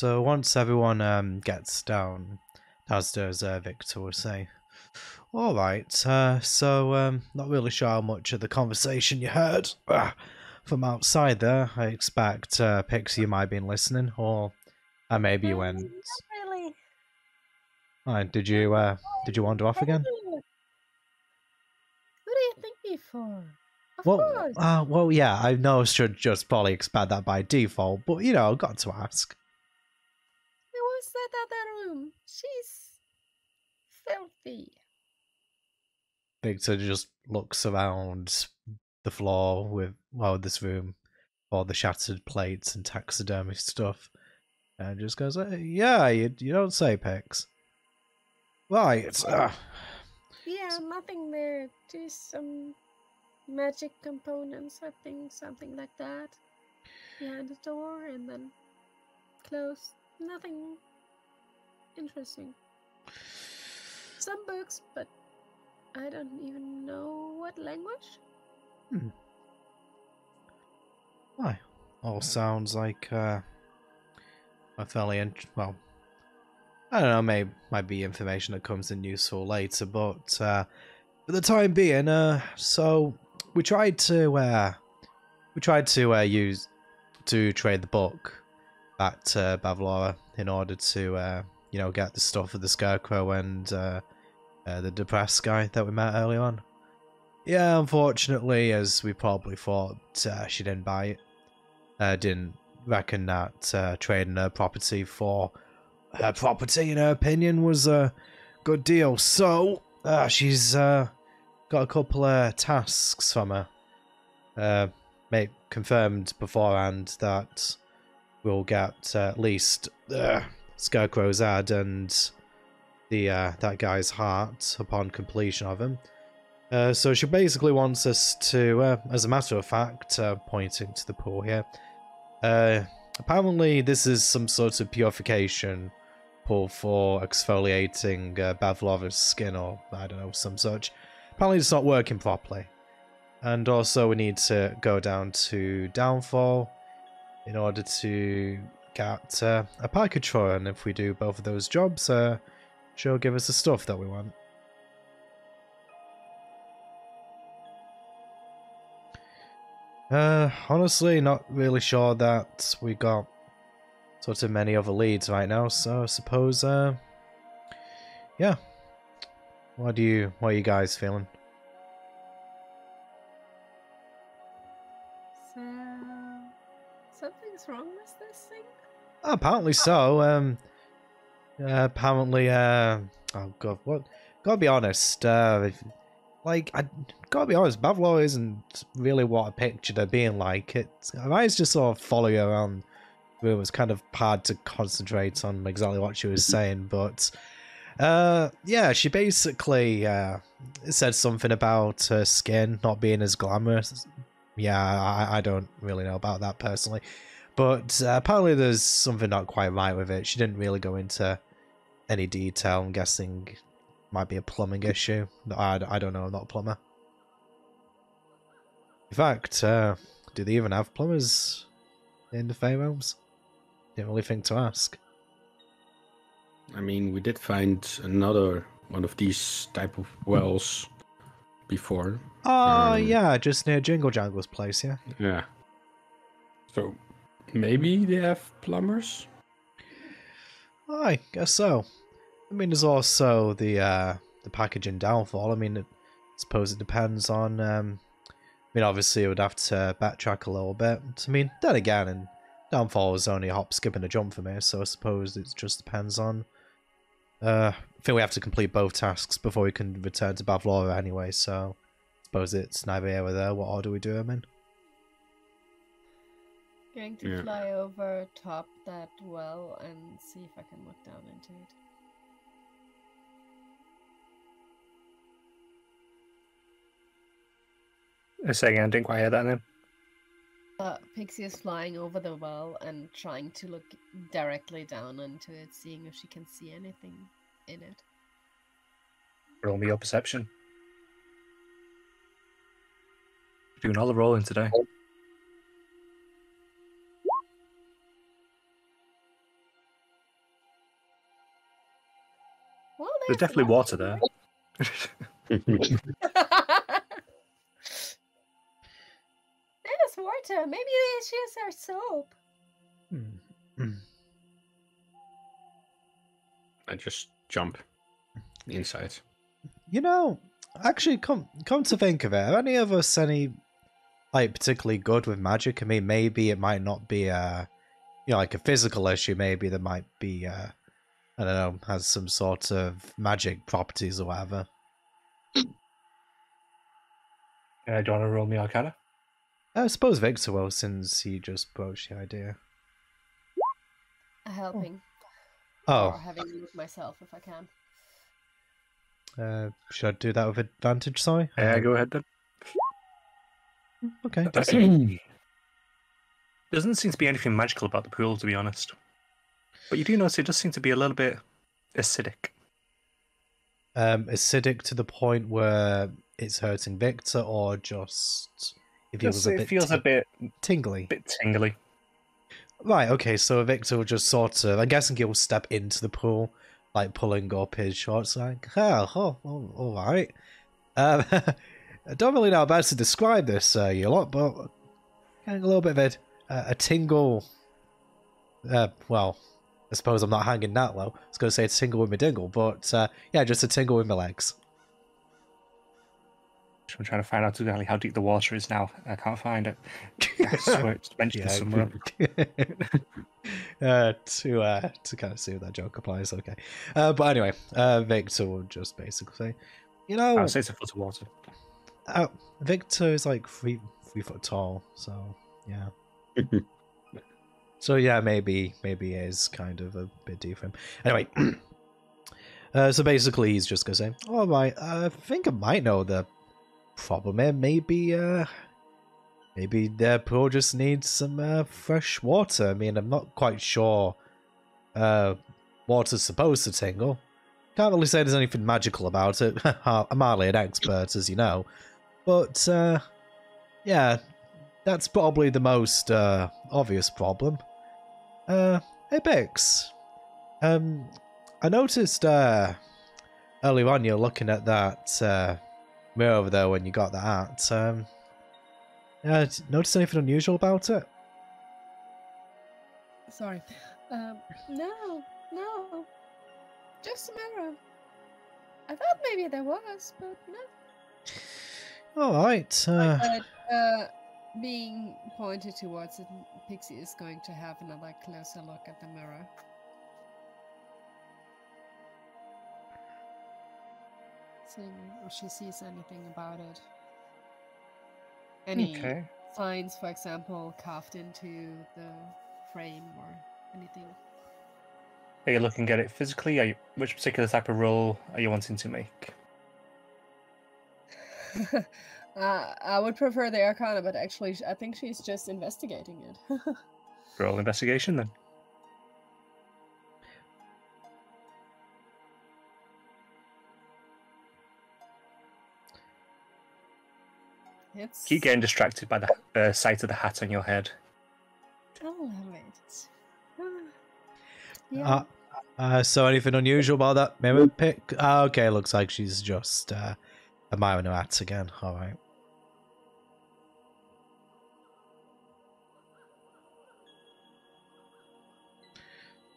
So once everyone gets downstairs, Victor will say, "All right, so not really sure how much of the conversation you heard from outside there. I expect Pixie, you might have been listening, or maybe you went." Not really. Right, did you wander off again? Who do you think me for? Of course. Well, yeah, I know I should just probably expect that by default, but you know, got to ask. There was that other room. She's filthy. Victor just looks around the floor with, well, this room, all the shattered plates and taxidermy stuff, and just goes, "Hey, yeah, you don't say, Pex." Right. Yeah, nothing there. Just some magic components, I think, something like that. Behind the door and then closed. Nothing interesting. Some books, but I don't even know what language. Hmm. Why? All sounds like a fairly well, I don't know, maybe might be information that comes in useful later, but for the time being, so we tried to use to trade the book back to Bavlorna in order to you know, get the stuff for the Scarecrow and the depressed guy that we met earlier on. Yeah, unfortunately, as we probably thought, she didn't buy it. Didn't reckon that trading her property for her property, in her opinion, was a good deal. So she's got a couple of tasks from her. Confirmed beforehand that we'll get at least Scarecrow's ad and the that guy's heart upon completion of him. So she basically wants us to, as a matter of fact, pointing to the pool here, apparently this is some sort of purification pool for exfoliating Bavlorna's skin, or I don't know, some such. Apparently it's not working properly. And also we need to go down to Downfall in order to get a Pikachu, and if we do both of those jobs, she'll give us the stuff that we want. Honestly, not really sure that we got sort of many other leads right now, so I suppose, yeah. What are you guys feeling? So, something's wrong with this thing? Apparently so, apparently, oh god, what? Gotta be honest, Bavlorna isn't really what I pictured her being like. Her eyes just sort of follow you around. It was kind of hard to concentrate on exactly what she was saying, but yeah, she basically said something about her skin not being as glamorous. Yeah, I don't really know about that personally, but apparently there's something not quite right with it. She didn't really go into any detail, I'm guessing. Might be a plumbing issue. I don't know, I'm not a plumber. In fact, do they even have plumbers in the Fey Realms? Didn't really think to ask. I mean, we did find another one of these type of wells before. Oh, yeah, just near Jingle Jangle's place, yeah? Yeah. So, maybe they have plumbers? I guess so. I mean, there's also the packaging Downfall. I mean, I suppose it depends on. I mean, obviously, it would have to backtrack a little bit. I mean, then again, and Downfall is only a hop, skip, and a jump for me, so I suppose it just depends on. I think we have to complete both tasks before we can return to Bavlorna anyway. So, I suppose it's neither here or there. What order we do them in? Going to fly over top that well and see if I can look down into it. A second, I didn't quite hear that name. Pixie is flying over the well and trying to look directly down into it, seeing if she can see anything in it. Roll me your perception. Doing all the rolling today. There's definitely water there. There's water. Maybe she has our soap. I just jump inside. You know, actually, come to think of it, are any of us like particularly good with magic? I mean, maybe it might not be a, you know, like a physical issue. Maybe there might be a, I don't know, has some sort of magic properties or whatever. Do you want to roll me Arcana? I suppose Victor will, since he just broached the idea. Helping. Oh. Or having a look myself if I can. Should I do that with advantage, sorry? Yeah, go ahead then. Okay. Doesn't seem to be anything magical about the pool, to be honest. But you do notice it does seem to be a little bit acidic. Acidic to the point where it's hurting Victor, or just it feels a bit tingly. Bit tingly. Right. Okay. So Victor will just sort of, I'm guessing he'll step into the pool, like pulling up his shorts, like, oh, all right. I don't really know how to describe this, you lot, but getting a little bit of a tingle. Well, I suppose I'm not hanging that low. I was going to say a tingle with my dingle, but yeah, just a tingle with my legs. I'm trying to find out exactly how deep the water is now. I can't find it. I swear it's mentioned somewhere. To kind of see if that joke applies, okay. But anyway, Victor will just basically, you know, I'll say it's a foot of water. Victor is like three foot tall, so yeah. So yeah, maybe it is kind of a bit deep for him. Anyway. So basically he's just gonna say, all right, I think I might know the problem here. Maybe maybe their pool just needs some fresh water. I mean, I'm not quite sure water's supposed to tingle. Can't really say there's anything magical about it. I'm hardly an expert, as you know, but yeah, that's probably the most obvious problem. Hey Pix, I noticed earlier on you're looking at that mirror over there when you got that hat. Yeah, notice anything unusual about it? Sorry. No. Just a mirror. I thought maybe there was, but no. All right. Being pointed towards it, Pixie is going to have another closer look at the mirror. Seeing if she sees anything about it. Any signs, for example, carved into the frame or anything. Are you looking at it physically? Are you, which particular type of roll are you wanting to make? I would prefer the Arcana, but actually I think she's just investigating it. Roll investigation then. It's... Keep getting distracted by the sight of the hat on your head. I love it. Yeah. So anything unusual about that mirror pick? Okay, looks like she's just admiring her hats again. All right.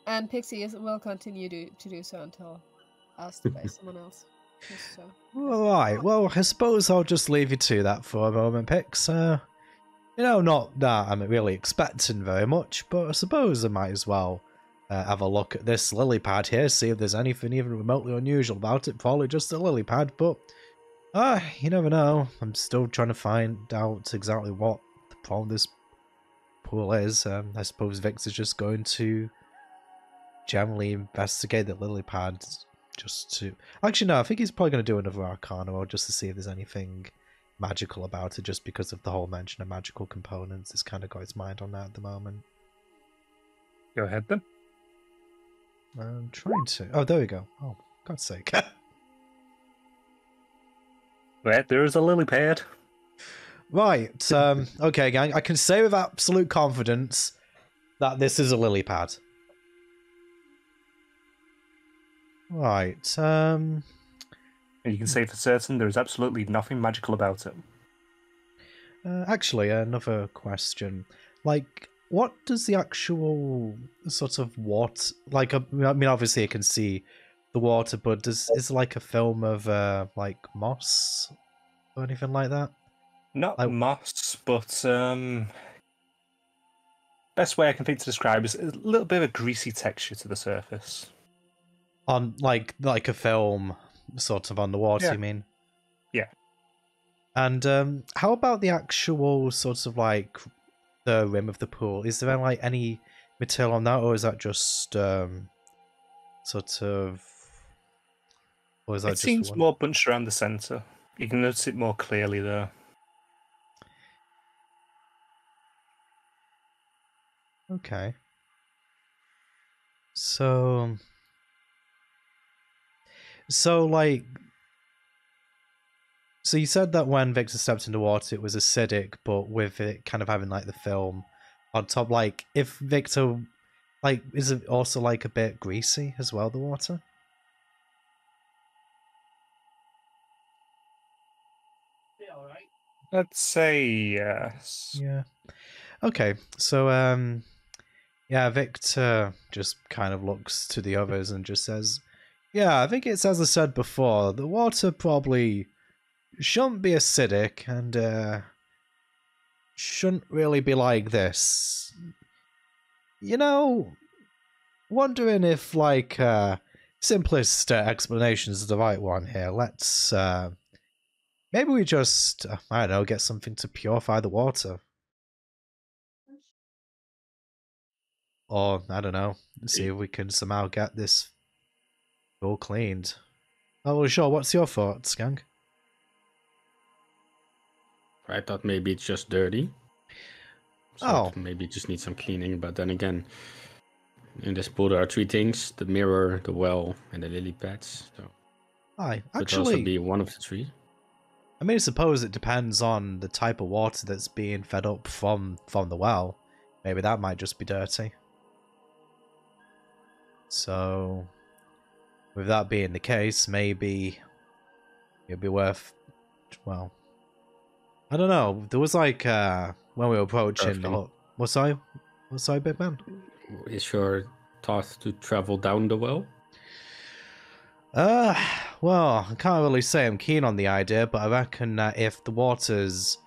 And Pixie will continue to do so until asked by someone else. So. Alright, well, I suppose I'll just leave you to that for a moment, Pix. You know, not that I'm really expecting very much, but I suppose I might as well have a look at this lily pad here, see if there's anything even remotely unusual about it. Probably just a lily pad, but you never know. I'm still trying to find out exactly what the problem this pool is. I suppose Vix is just going to generally investigate the lily pad. Just to... Actually, no, I think he's probably going to do another Arcana roll just to see if there's anything magical about it, just because of the whole mention of magical components. It's kind of got his mind on that at the moment. Go ahead, then. I'm trying to... Oh, there we go. Oh, God's sake. Right, there is a lily pad. Right. Okay, gang. I can say with absolute confidence that this is a lily pad. Right. You can say for certain there is absolutely nothing magical about it. Actually, another question. Like, what does the actual sort of what... Like, I mean, obviously I can see the water, but is it like a film of, like, moss or anything like that? Not like moss, but... Best way I can think to describe is a little bit of a greasy texture to the surface. On like a film sort of on the water, yeah. You mean? Yeah. And how about the actual sort of like the rim of the pool? Is there like any material on that, or is that just sort of? Or is that it just seems one? More bunched around the center. You can notice it more clearly there. Okay. So like, so you said that when Victor stepped into water, it was acidic, but with it kind of having like the film on top. Like, if Victor, like, is it also like a bit greasy as well? The water. Yeah, all right. Let's say yes. Yeah. Okay. So yeah, Victor just kind of looks to the others and just says, yeah, I think it's as I said before, the water probably shouldn't be acidic and shouldn't really be like this. You know, wondering if, like, simplest explanation is the right one here. Let's, maybe we just, I don't know, get something to purify the water. Or, I don't know, see if we can somehow get this all cleaned. Oh, sure, what's your thoughts, Gang? I thought maybe it's just dirty. So maybe it just needs some cleaning, but then again, in this pool there are three things: the mirror, the well, and the lily pads. So I actually could also be one of the three. I mean, I suppose it depends on the type of water that's being fed up from the well. Maybe that might just be dirty. So with that being the case, maybe it'd be worth, well, I don't know. There was like, when we were approaching the hut, was I big man? Is your thought to travel down the well? Well, I can't really say I'm keen on the idea, but I reckon that if the water's...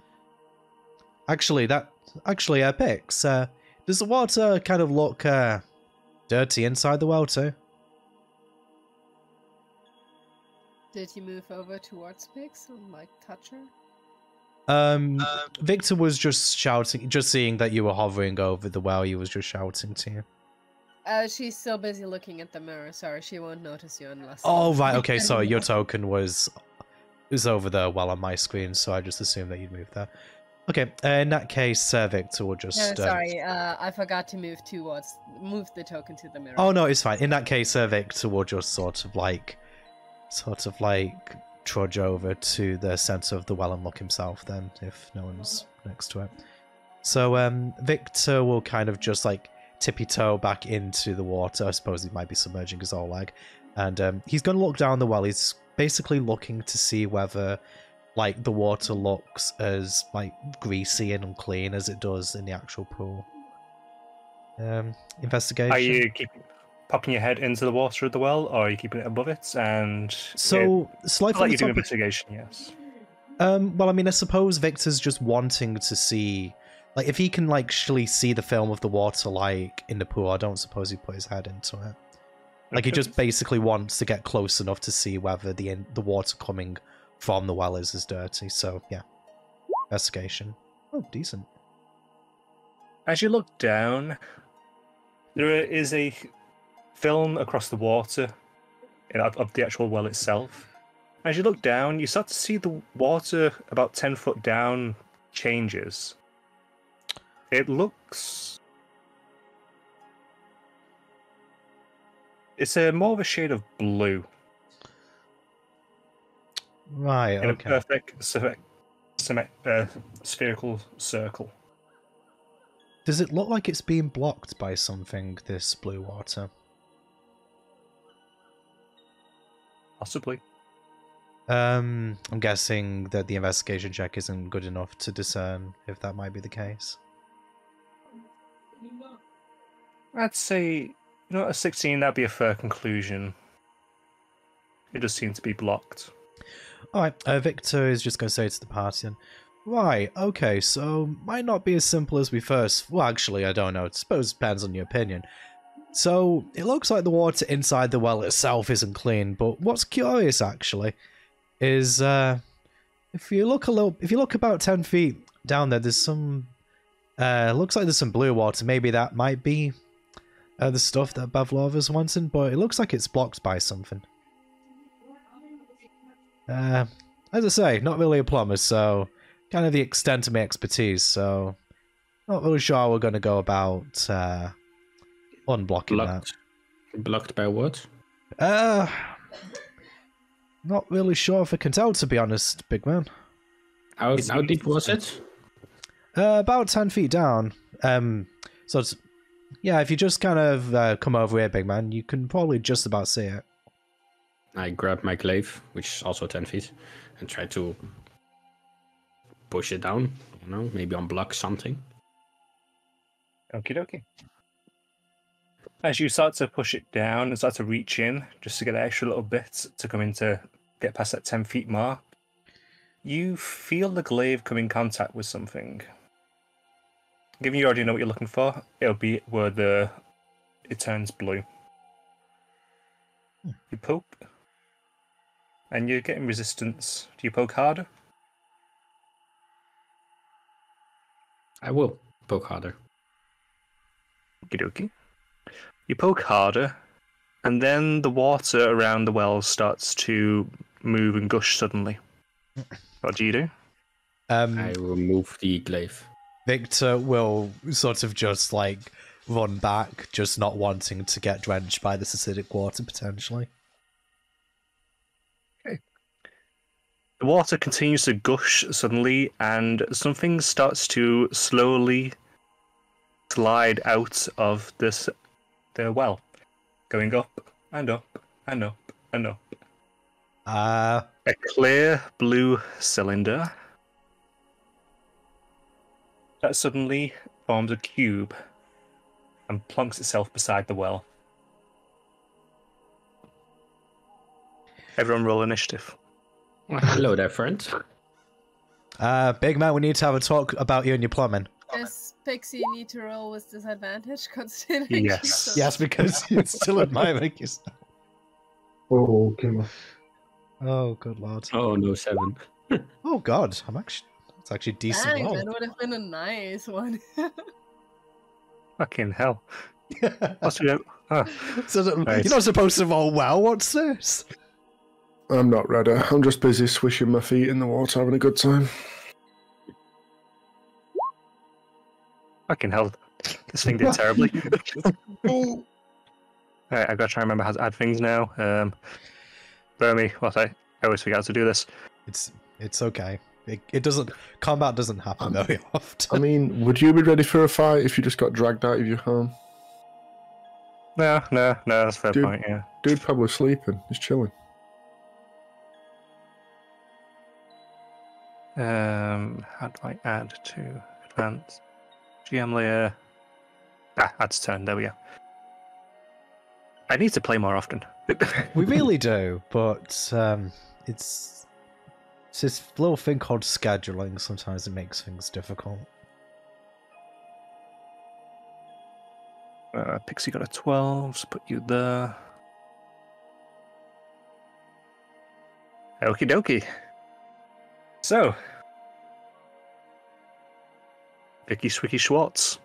Actually, Pix, does the water kind of look, dirty inside the well too? Did you move over towards Pix and, like, touch her? Victor was just shouting, just seeing that you were hovering over the well, he was just shouting to you. She's still busy looking at the mirror, sorry, she won't notice you unless... Oh, right, okay, sorry, your token was over there while on my screen, so I just assumed that you'd move there. Okay, in that case, Victor will just... No, sorry, I forgot to move the token to the mirror. Oh, no, it's fine. In that case, Victor will just sort of like trudge over to the center of the well and look himself then, if no one's next to it. So Victor will kind of just like tippy-toe back into the water. I suppose he might be submerging his whole leg. And he's going to look down the well. He's basically looking to see whether like the water looks as like greasy and unclean as it does in the actual pool. Investigation. Are you keeping... popping your head into the water of the well, or are you keeping it above it? And so, slightly like you do investigation, yes. Well, I mean, I suppose Victor's just wanting to see, like, if he can like actually see the film of the water, like in the pool. I don't suppose he put his head into it. Like, he just basically wants to get close enough to see whether the water coming from the well is as dirty. So, yeah, investigation. Oh, decent. As you look down, there is a film across the water of the actual well itself. As you look down, you start to see the water about 10 foot down changes. It looks... it's more of a shade of blue. Right, okay. In a perfect spherical circle. Does it look like it's being blocked by something, this blue water? Possibly. I'm guessing that the investigation check isn't good enough to discern if that might be the case. I'd say, you know, a 16, that'd be a fair conclusion. It does seem to be blocked. Alright, Victor is just going to say to the party, right, okay, so might not be as simple as we first... Well, actually, I don't know. I suppose it depends on your opinion. So, it looks like the water inside the well itself isn't clean, but what's curious, actually, is if you look about 10 feet down there, there's some... looks like there's some blue water. Maybe that might be the stuff that Bavlova's wanting, but it looks like it's blocked by something. As I say, not really a plumber, so... kind of the extent of my expertise, so... not really sure how we're going to go about unblocking that. Blocked by what? Not really sure if I can tell, to be honest, big man. How deep was it? About 10 feet down. So, yeah, if you just kind of come over here, big man, you can probably just about see it. I grab my glaive, which is also 10 feet, and try to... push it down, you know, maybe unblock something. Okie dokie. As you start to push it down and start to reach in just to get an extra little bit to come in to get past that 10 feet mark, you feel the glaive come in contact with something. Given you already know what you're looking for, it'll be where it turns blue. You poke, and you're getting resistance. Do you poke harder? I will poke harder. Okie dokie. You poke harder, and then the water around the well starts to move and gush suddenly. What do you do? I remove the glaive. Victor will sort of just like run back, just not wanting to get drenched by this acidic water potentially. The water continues to gush suddenly, and something starts to slowly slide out of the well, going up and up and up and up. A clear blue cylinder that suddenly forms a cube and plunks itself beside the well. Everyone roll initiative. Well, hello there, friend. Big man, we need to have a talk about you and your plumbing. Does Pixie need to roll with disadvantage considering? Yes. Yes, because it's still in my making. Oh, come on. Oh, good lord. Oh, no, 7. Oh, god. It's actually decent. Dang, that would have been a nice one. Fucking hell. Nice. You're not supposed to roll well. What's this? I'm not ready. I'm just busy swishing my feet in the water, having a good time. Fucking hell. This thing did terribly. Alright, I've got to try and remember how to add things now. Burmy, what I always forget how to do this. It's okay. It doesn't... Combat doesn't happen very often. I mean, would you be ready for a fight if you just got dragged out of your home? No, that's a fair point, yeah. Dude probably sleeping. He's chilling. How do I add to advance? GM layer. That's turn. There we go. I need to play more often. We really do, but it's this little thing called scheduling. Sometimes it makes things difficult. Pixie got a 12, so put you there. Okie dokie. So, Vicky Swicky Schwartz,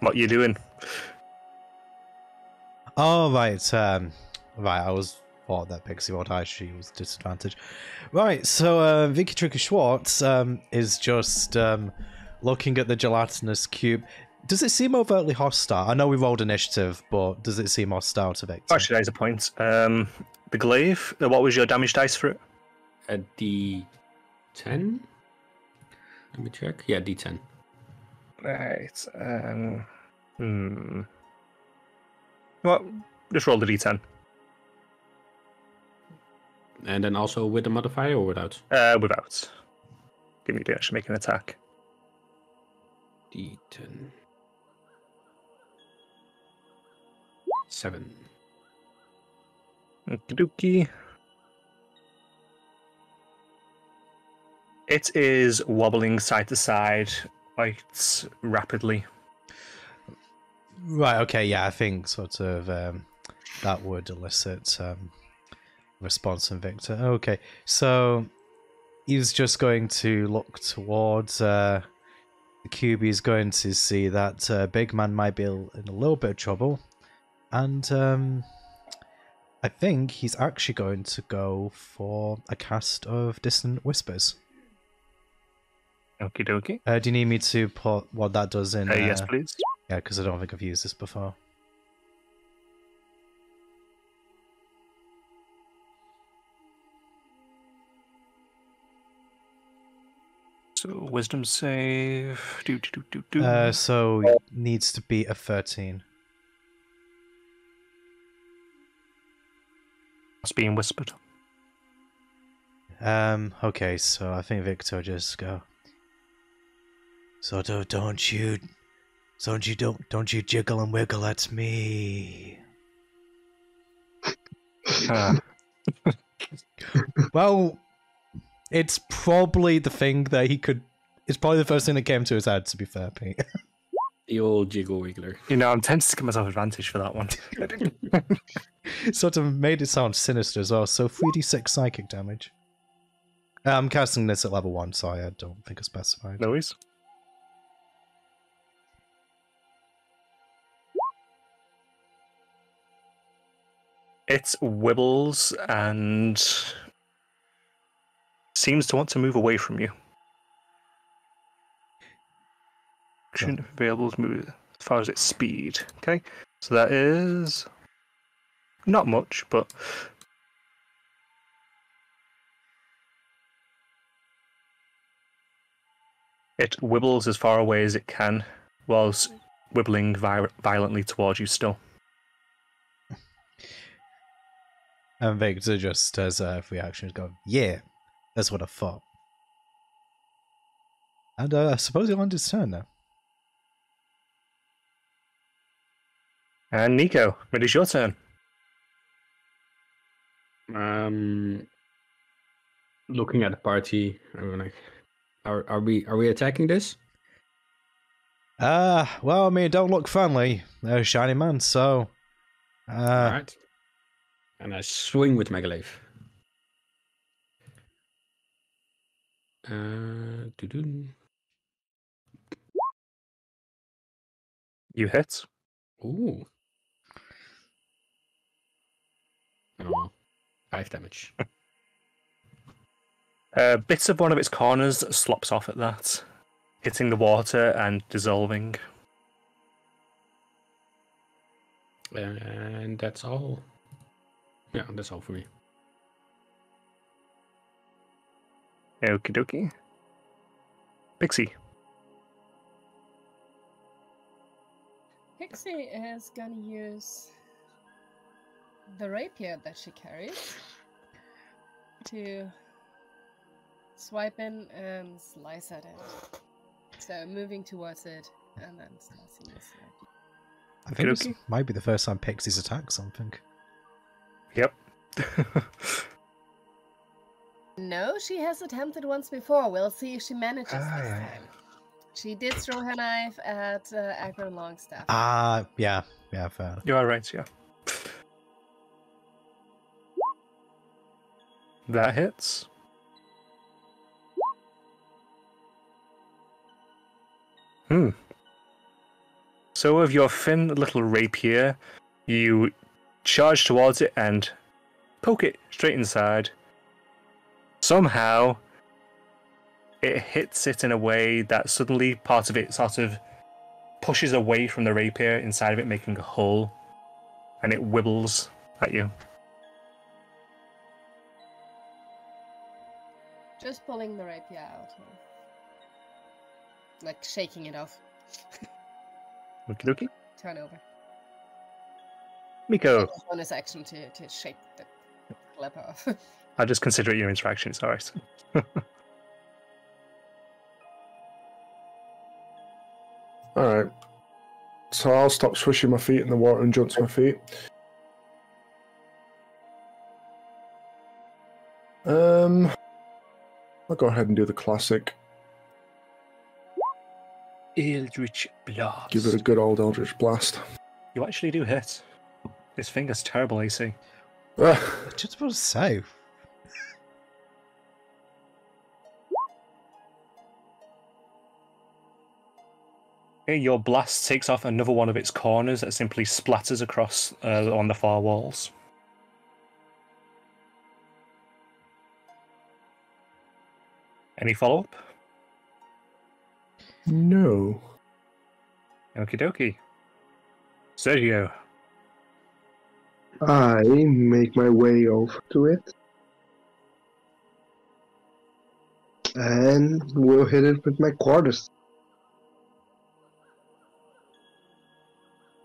what you doing? Oh, right, right, I was thought that Pixie would she was disadvantaged. Right, so Vicky Tricky Schwartz is just looking at the gelatinous cube. Does it seem overtly hostile? I know we rolled initiative, but does it seem hostile to Victor? Actually, there's a point. The glaive, what was your damage dice for it? A D10? Let me check. Yeah, D10. Right. Well, just roll the D10. And then also with the modifier or without? Without. Give me the action, make an attack. D10. 7. Okie dokie. It is wobbling side to side quite rapidly. Right, okay, yeah, I think sort of that would elicit response from Victor. Okay, so he's just going to look towards the cube. He's going to see that big man might be in a little bit of trouble. And I think he's actually going to go for a cast of Distant Whispers. Okie dokie. Do you need me to put what that does in? Yes, please. Yeah, because I don't think I've used this before. So, wisdom save. So, it needs to be a 13. It's being whispered. Okay, so I think Victor just go. So don't you jiggle and wiggle at me. Well, it's probably the thing that he could. It's probably the first thing that came to his head. To be fair, Pete. The old jiggle wiggler. You know, I'm tempted to give myself advantage for that one. Sort of made it sound sinister as well. So 3d6 psychic damage. I'm casting this at level 1, so I don't think it's specified. No worries. It wibbles and seems to want to move away from you. Action available to move as far as its speed. Okay, so that is not much, but it wibbles as far away as it can, whilst wibbling violently towards you still. And Victor just as a reaction go, yeah, that's what I thought. And I suppose he'll end his turn now. And Nico, it is your turn. Looking at the party, I'm like, are we attacking this? Well, I mean, it don't look friendly. They're a shiny man, so. All right. And I swing with Megalave. You hit. Ooh. Oh, 5 damage. Bits of one of its corners slops off at that, hitting the water and dissolving. And that's all. Yeah, that's all for me. Okie dokie. Pixie. Pixie is gonna use the rapier that she carries to swipe in and slice at it. So moving towards it and then slicing this rapier. I think this might be the first time Pixie's attacked something. Yep. No, she has attempted once before. We'll see if she manages this time. She did throw her knife at Akron Longstaff. Yeah, fair. You are right, yeah. That hits. So with your thin little rapier, you charge towards it and poke it straight inside. Somehow, it hits it in a way that suddenly part of it sort of pushes away from the rapier, inside of it making a hole, and it wibbles at you. Just pulling the rapier out. Like shaking it off. Okie dokie. Turn over. Miko. Bonus action to shake the clipper off. I just consider it your interaction. It's all right. All right. So I'll stop swishing my feet in the water and jump to my feet. I'll go ahead and do the classic. Eldritch Blast. Give it a good old Eldritch Blast. You actually do hit. This finger's terrible, AC. Just about so. Okay, your blast takes off another one of its corners that simply splatters across on the far walls. Any follow-up? No. Okie dokie. Sergio. I make my way over to it. And we'll hit it with my quarters.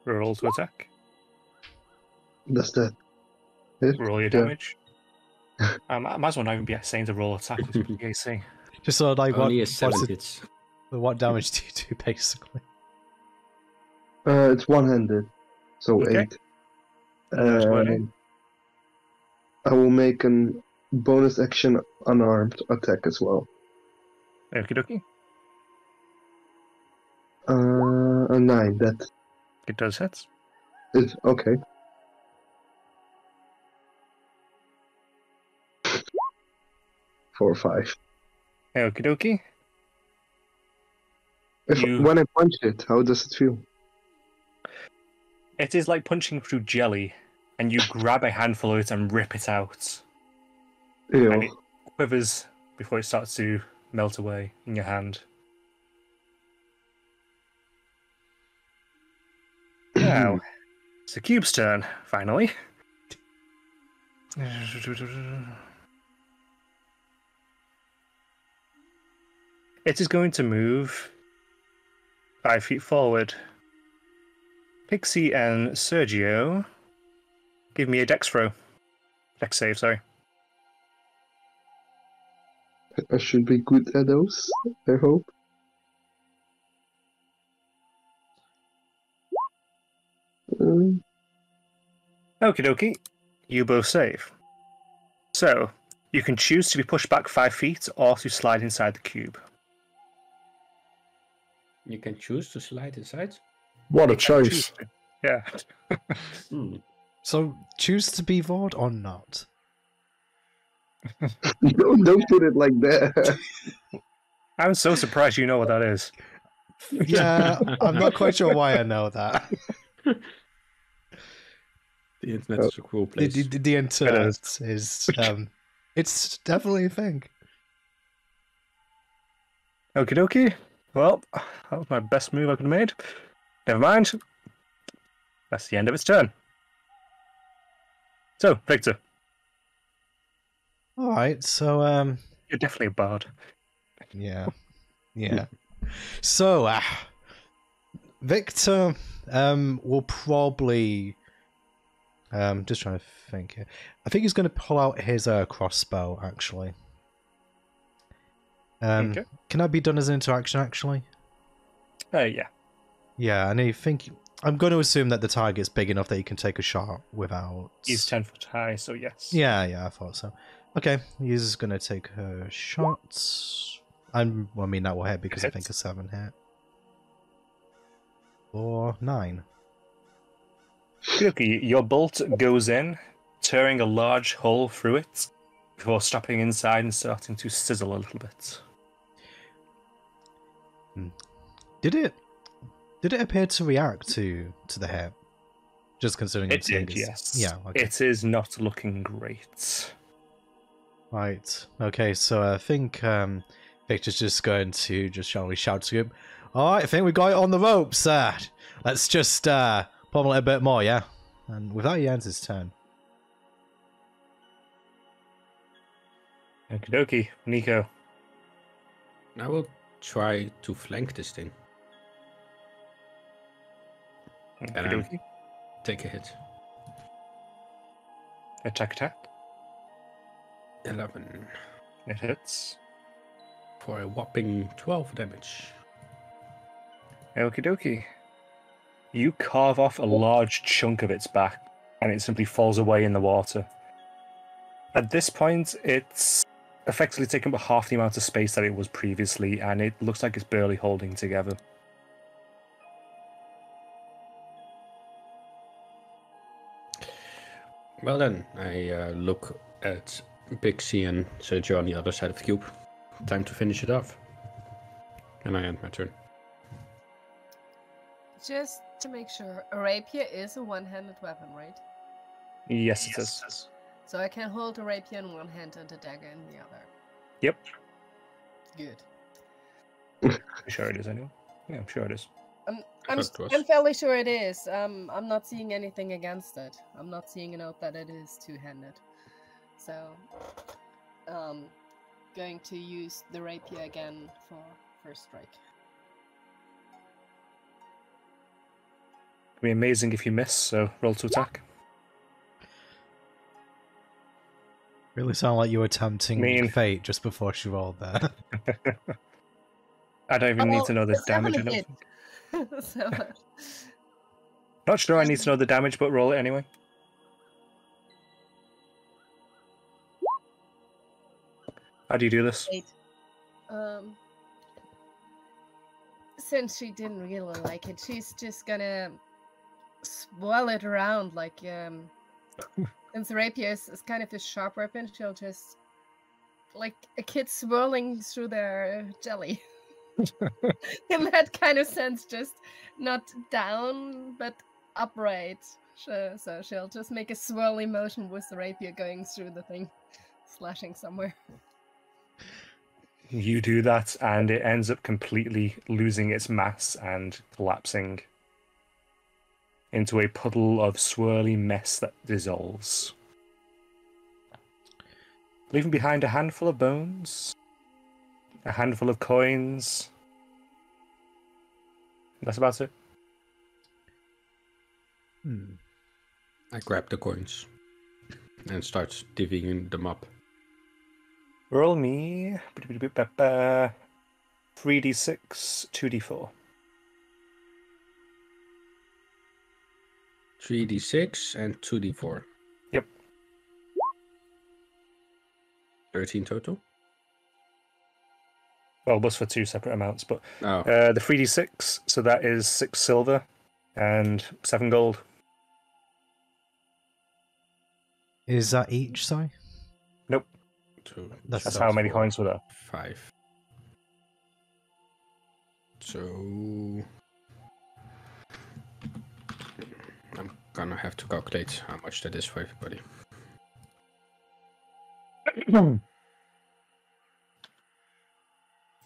Roll to attack. That's that. Roll your damage. I might as well not even be saying to roll attack. AC. Just sort of like only what damage do you do, basically? It's one-handed, so okay. 8. I will make a bonus action unarmed attack as well. Okie dokie. A 9, that... It does hit. It's okay. Four or 5. Okie dokie. When I punch it, how does it feel? It is like punching through jelly, and you grab a handful of it and rip it out. Ew. And it quivers before it starts to melt away in your hand. Now, it's the cube's turn, finally. It is going to move 5 feet forward. Pixie and Sergio, give me a dex throw. Dex save, sorry. I should be good at those, I hope. Okie dokie, you both save. So, you can choose to be pushed back 5 feet or to slide inside the cube. You can choose to slide inside? What a choice. Yeah. So, choose to be Vord or not? Don't put it like that. I'm so surprised you know what that is. Yeah, I'm not quite sure why I know that. The internet is a cool place. The internet is... it's definitely a thing. Okie dokie. Well, that was my best move I could have made. Never mind. That's the end of its turn. So, Victor. Alright, so... You're definitely a bard. Yeah. Yeah. So, Victor will probably... just trying to think here. I think he's going to pull out his crossbow, actually. Okay. Can that be done as an interaction, actually? Yeah. Yeah, and I think I'm going to assume that the target's big enough that you can take a shot without. He's 10 foot high, so yes. Yeah, I thought so. Okay, he's going to take her shots. I mean that will hit because I think a 7 hit or 9. Okay, your bolt goes in, tearing a large hole through it before stopping inside and starting to sizzle a little bit. Did it? Did it appear to react to the hit? Just considering it did, yes. Yeah, okay. It is not looking great. Right. Okay. So I think Victor's just going to shout to him. All right. I think we got it on the ropes. Let's just pummel it a bit more, yeah. And with that, he ends his turn. Okie dokie, Nico. I will try to flank this thing. And take a hit. Attack. 11. It hits. For a whopping 12 damage. Okie dokie. You carve off a large chunk of its back, and it simply falls away in the water. At this point, it's effectively taken up half the amount of space that it was previously, and it looks like it's barely holding together. Well then, I look at Pixie and Sergio on the other side of the cube. Time to finish it off. And I end my turn. Just to make sure, a rapier is a one-handed weapon, right? Yes, it is. So I can hold a rapier in one hand and a dagger in the other. Yep. Good. I'm sure it is, anyway. Yeah, I'm sure it is. I'm fairly sure it is. I'm not seeing anything against it. I'm not seeing a note that it is two-handed. So, going to use the rapier again for first strike. It'd be amazing if you miss. So roll to attack. Really sound like you were tempting fate just before she rolled there. I don't even need to know the damage. So, not sure I need to know the damage, but roll it anyway. How do you do this? Since she didn't really like it, she's just gonna swirl it around like since the rapier is kind of a sharp weapon, she'll just like a kid swirling through their jelly. In that kind of sense, just not down but upright. So she'll just make a swirly motion with the rapier going through the thing, slashing somewhere. You do that, and it ends up completely losing its mass and collapsing into a puddle of swirly mess that dissolves, leaving behind a handful of bones, a handful of coins. That's about it. I grab the coins and start divvying them up. Roll me 3d6, 2d4. 3d6 and 2d4. Yep. 13 total. Well, it was for two separate amounts, but the 3d6, so that is 6 silver and 7 gold. Is that each, sorry? Nope. That's how many coins were there? 5. So I'm gonna have to calculate how much that is for everybody.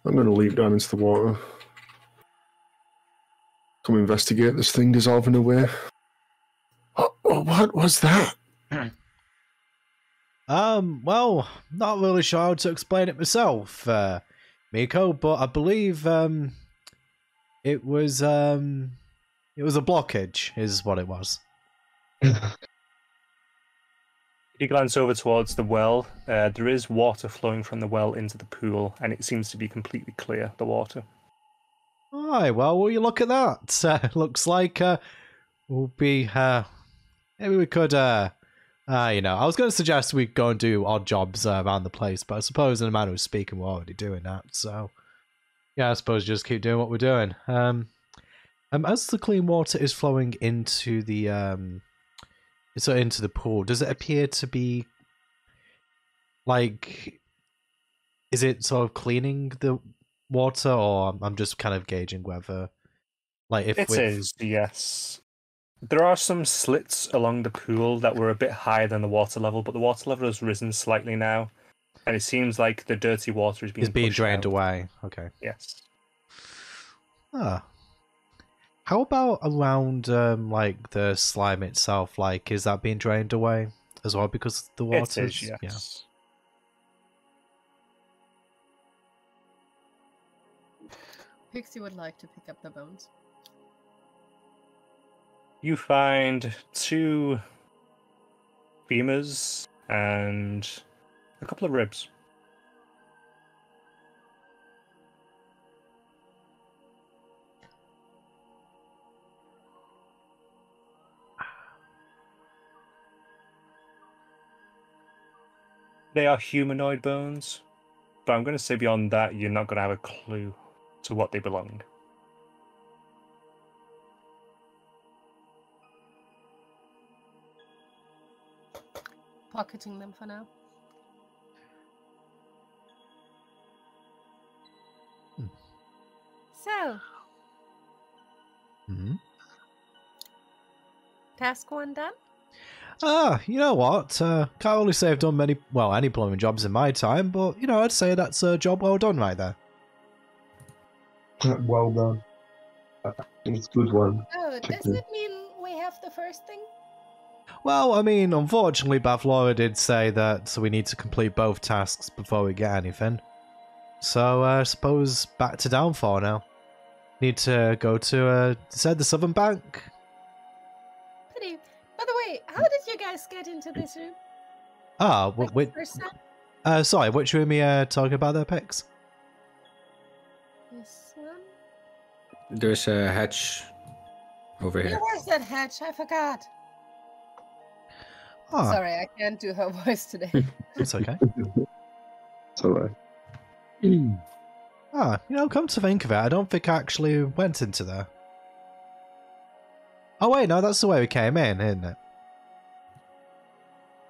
I'm gonna leap down into the water. Come investigate this thing dissolving away. What was that? Well, not really sure how to explain it myself, Miko, but I believe, it was a blockage, is what it was. You glance over towards the well. There is water flowing from the well into the pool, and it seems to be completely clear, the water. Alright, well, will you look at that? Looks like, we'll be, maybe we could, you know, I was going to suggest we go and do odd jobs around the place, but I suppose in a manner of speaking, we're already doing that. So, yeah, I suppose just keep doing what we're doing. As the clean water is flowing into the into the pool, does it appear to be like, is it sort of cleaning the water, or I'm just kind of gauging whether, like, if it is, yes. There are some slits along the pool that were a bit higher than the water level, but the water level has risen slightly now, and it seems like the dirty water is being drained away. Okay. Yes. Ah. How about around like the slime itself? Like, is that being drained away as well because of the water? It is, yes. Yeah. Pixie would like to pick up the bones. You find 2 femurs and A couple of ribs. They are humanoid bones, but I'm going to say beyond that, you're not going to have a clue to what they belong. Pocketing them for now. Hmm. So. Mm-hmm. Task one done? Ah, you know what? Can't only say I've done many, well, any plumbing jobs in my time, but, you know, I'd say that's a job well done right there. Well done. It's a good one. Oh, does it mean we have the first thing? Well, I mean, unfortunately, Bavlorna did say that we need to complete both tasks before we get anything. So, I suppose back to Downfall now. Need to go to, said the Southern Bank. Pretty. By the way, how did you guys get into this room? Ah, well, wait. Sorry, which room are you talking about there, Pix? This one? There's a hatch over here. There was that hatch, I forgot. Ah. Sorry, I can't do her voice today. It's okay. It's alright. Ah, you know, come to think of it, I don't think I actually went into there. Oh wait, no, that's the way we came in, isn't it?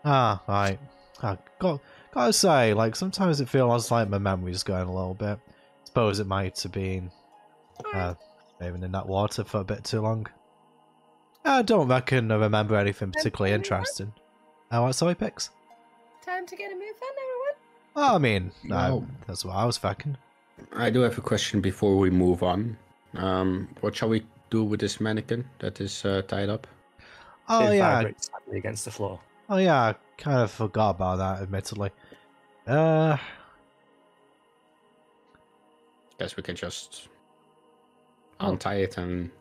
Ah, right. I gotta say, like, sometimes it feels like my memory's going a little bit. Suppose it might have been even in that water for a bit too long. I don't reckon I remember anything particularly interesting. Oh, sorry, Pix? Time to get a move on, everyone? Well, I mean, no. That's what I was thinking. I do have a question before we move on. What shall we do with this mannequin that is tied up? Oh, yeah. It vibrates slightly against the floor. Oh, yeah. I kind of forgot about that, admittedly. Guess we can just untie it and...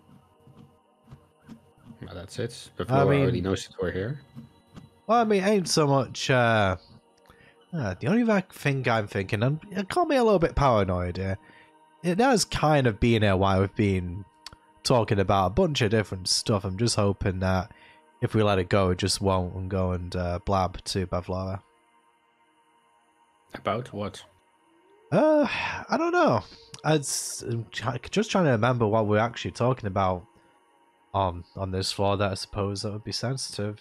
Well, that's it. The floor already knows that we're here. Well, I mean, ain't so much... the only thing I'm thinking, and it got me a little bit paranoid here. It has kind of been here while we've been talking about a bunch of different stuff. I'm just hoping that if we let it go, it just won't and go and blab to Bavlorna. About what? I don't know. I'm just trying to remember what we're actually talking about. On this floor, that I suppose that would be sensitive.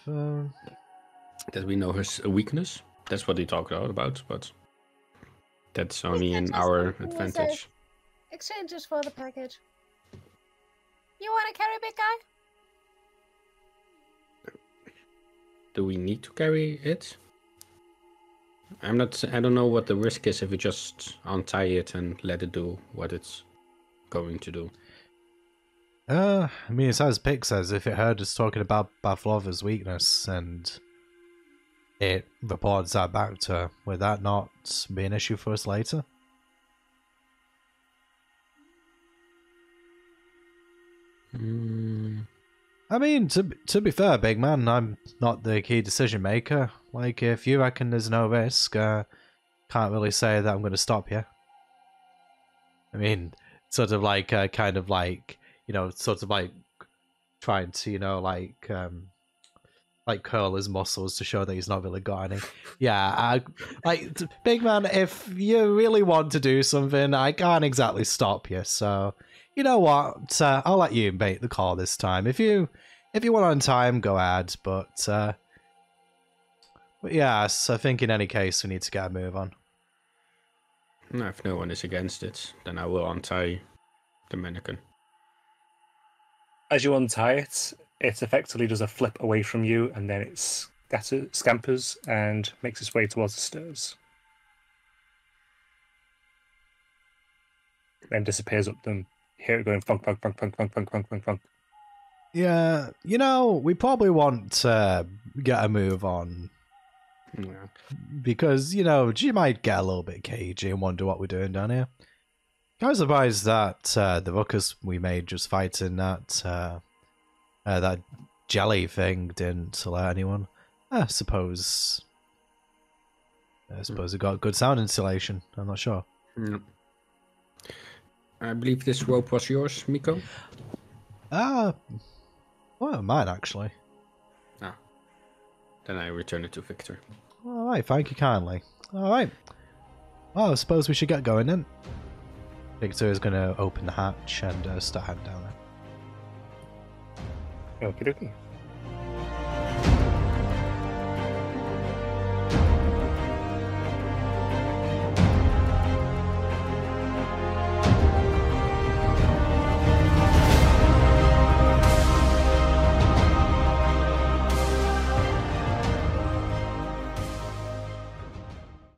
That we know his weakness. That's what he talked about, but that's only in our advantage. Exchanges for the package. You want to carry, big guy? Do we need to carry it? I'm not. I don't know what the risk is if we just untie it and let it do what it's going to do. I mean, it's as Pick says, if it heard us talking about Bavlorna's weakness and it reports that back to her, would that not be an issue for us later? Mm. I mean, to be fair, big man, I'm not the key decision maker. Like, if you reckon there's no risk, can't really say that I'm going to stop you. I mean, sort of like, kind of like... You know, sort of like trying to, you know, like curl his muscles to show that he's not really got any. Yeah, like, big man, if you really want to do something, I can't exactly stop you. So, you know what? I'll let you make the call this time. If you want on time, go ahead. But yeah, so I think in any case, we need to get a move on. No, if no one is against it, then I will untie the mannequin. As you untie it, it effectively does a flip away from you, and then it scampers and makes its way towards the stairs. Then disappears up them. Hear it going funk, funk, funk, funk, funk, funk, funk, funk, funk. Yeah, you know, we probably want to get a move on. Yeah. Because, you know, you might get a little bit cagey and wonder what we're doing down here. I was surprised that the ruckus we made just fighting that that jelly thing didn't alert anyone. I suppose I suppose it got good sound insulation. I'm not sure. No. I believe this rope was yours, Miko. Well, mine actually. Ah. Then I return it to Victor. All right, thank you kindly. All right. Well, I suppose we should get going then. Victor is going to open the hatch and start heading down there. Okie dokie.